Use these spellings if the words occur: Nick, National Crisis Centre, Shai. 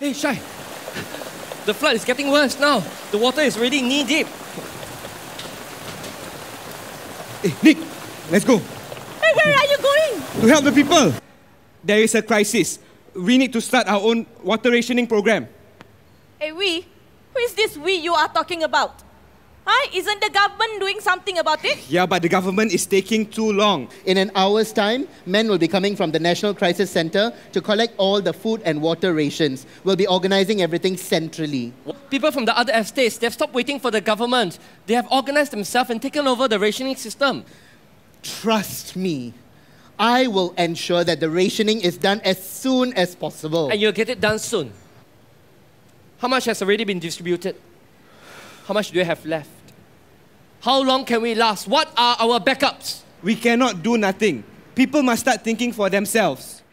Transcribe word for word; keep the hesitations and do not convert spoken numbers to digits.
Hey, Shai! The flood is getting worse now. The water is already knee-deep. Hey, Nick! Let's go! Hey, where are you going? To help the people! There is a crisis. We need to start our own water rationing program. Hey, we? Who is this we you are talking about? Huh? Isn't the government doing something about it? Yeah, but the government is taking too long. In an hour's time, men will be coming from the National Crisis Centre to collect all the food and water rations. We'll be organising everything centrally. People from the other estates, they've stopped waiting for the government. They have organised themselves and taken over the rationing system. Trust me, I will ensure that the rationing is done as soon as possible. And you'll get it done soon. How much has already been distributed? How much do you have left? How long can we last? What are our backups? We cannot do nothing. People must start thinking for themselves.